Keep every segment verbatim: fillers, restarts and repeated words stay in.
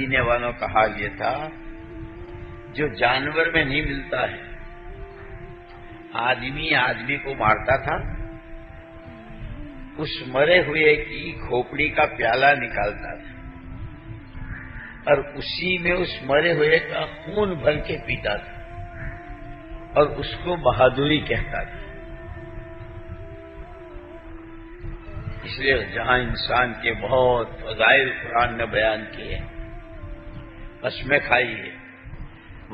मदीने वालों का हाल ये था जो जानवर में नहीं मिलता है। आदमी आदमी को मारता था, उस मरे हुए की खोपड़ी का प्याला निकालता था और उसी में उस मरे हुए का खून भर के पीता था और उसको बहादुरी कहता था। इसलिए जहां इंसान के बहुत फजाइल कुरान ने बयान किए, कसमें खाई है,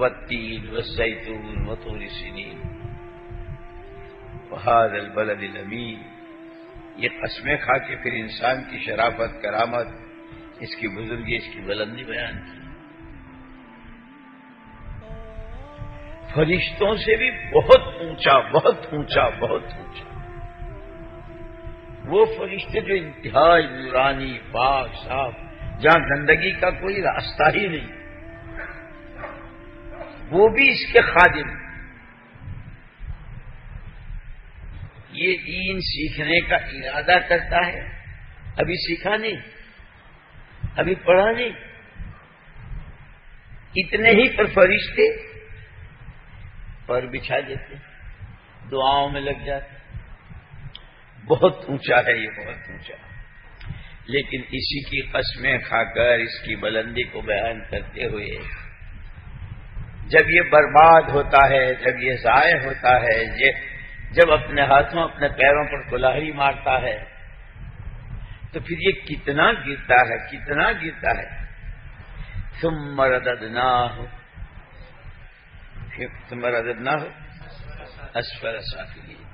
व तीन व जैतून व तूर सीनीन वहाद अल बलद अल अमीन, ये कसमें खा के फिर इंसान की शराफत, करामत, इसकी बुजुर्गी, इसकी बुलंदी बयान की। फरिश्तों से भी बहुत ऊंचा, बहुत ऊंचा, बहुत ऊंचा वो फरिश्ते जो इंतहाई नूरानी, पाक, साफ, जहां गंदगी का कोई रास्ता ही नहीं, वो भी इसके खादिम। ये दीन सीखने का इरादा करता है, अभी सीखा नहीं, अभी पढ़ा नहीं, इतने ही पर फरिश्ते पर बिछा देते, दुआओं में लग जाते। बहुत ऊंचा है ये, बहुत ऊंचा। लेकिन इसी की कसमें खाकर इसकी बुलंदी को बयान करते हुए जब ये बर्बाद होता है, जब ये ज़ाया होता है, ये जब अपने हाथों अपने पैरों पर कुल्हाड़ी मारता है, तो फिर ये कितना गिरता है, कितना गिरता है। सुम्म रददनाहु सुम्म रददनाहु अस्फल साफिलीन,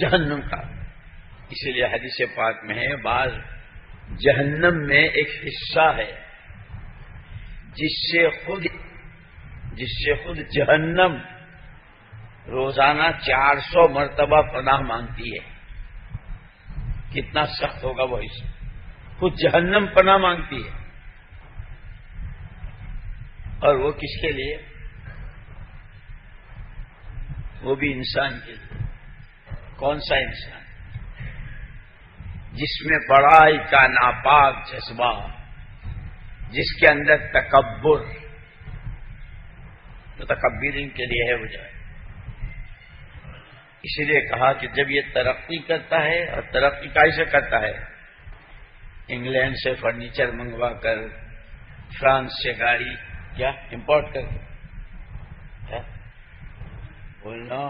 जहन्नम का। इसलिए हदीस पाक में है, बाज जहन्नम में एक हिस्सा है जिससे खुद जिससे खुद जहन्नम रोजाना चार सौ मरतबा पनाह मांगती है। कितना सख्त होगा वो हिस्सा, खुद जहन्नम पनाह मांगती है। और वो किसके लिए? वो भी इंसान के लिए। कौन सा इंसान? जिसमें बड़ाई का नापाक जज्बा, जिसके अंदर तकब्बुर, तो तकब्बुरीन के लिए है वो जाए। इसीलिए कहा कि जब ये तरक्की करता है, और तरक्की कैसे करता है? इंग्लैंड से फर्नीचर मंगवा कर, फ्रांस से गाड़ी क्या इंपोर्ट करके, क्या बोलना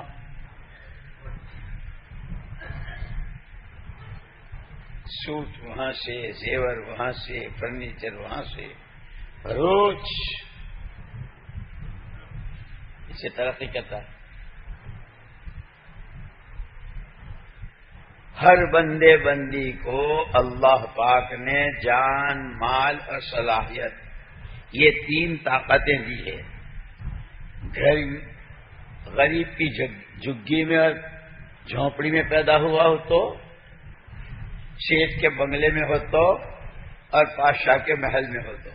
सूट वहां से, जेवर वहां से, फर्नीचर वहां से, रोज इसे तरक्की करता है। हर बंदे बंदी को अल्लाह पाक ने जान, माल और सलाहियत, ये तीन ताकतें दी है। गरीब गरीब की झुग्गी में और झोंपड़ी में पैदा हुआ हो तो, शेख के बंगले में हो तो, और पाशाह के महल में हो तो।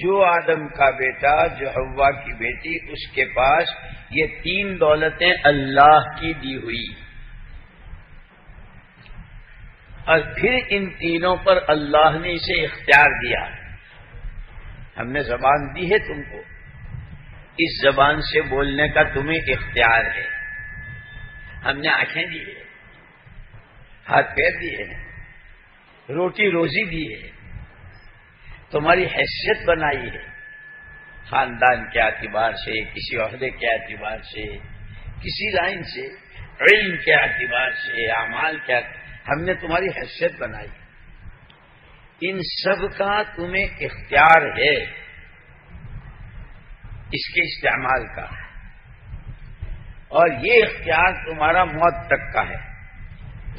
जो आदम का बेटा, जो हव्वा की बेटी, उसके पास ये तीन दौलतें अल्लाह की दी हुई। और फिर इन तीनों पर अल्लाह ने इसे इख्तियार दिया। हमने जबान दी है तुमको, इस जबान से बोलने का तुम्हें इख्तियार है। हमने आंखें दी है, हाथ पैर दिए हैं, रोटी रोजी दी है, तुम्हारी हैसियत बनाई है, खानदान के अतिबार से, किसी अहदे के अतिबार से, किसी लाइन से, इल्म के अतिबार से, अमाल के, हमने तुम्हारी हैसियत बनाई। इन सब का तुम्हें इख्तियार है, इसके इस्तेमाल का। और ये इख्तियार तुम्हारा मौत तक का है,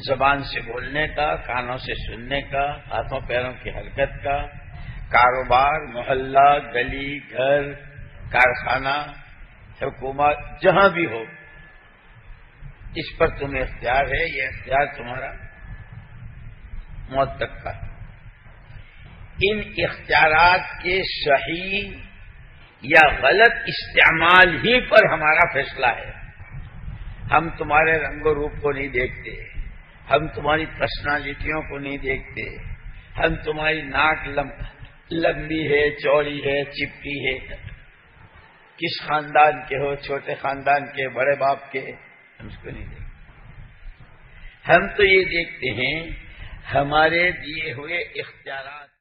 जबान से बोलने का, कानों से सुनने का, हाथों पैरों की हरकत का, कारोबार, मोहल्ला, गली, घर, कारखाना, हुकूमत, जहां भी हो, इस पर तुम्हें इख्तियार है। यह इख्तियार तुम्हारा मौत तक का। इन इख्तियारात के सही या गलत इस्तेमाल ही पर हमारा फैसला है। हम तुम्हारे रंगो रूप को नहीं देखते, हम तुम्हारी पर्सनालिटियों को नहीं देखते, हम तुम्हारी नाक लंबी है, चौड़ी है, चिपकी है, किस खानदान के हो, छोटे खानदान के, बड़े बाप के, हम इसको नहीं देखते। हम तो ये देखते हैं हमारे दिए हुए इख्तियारात।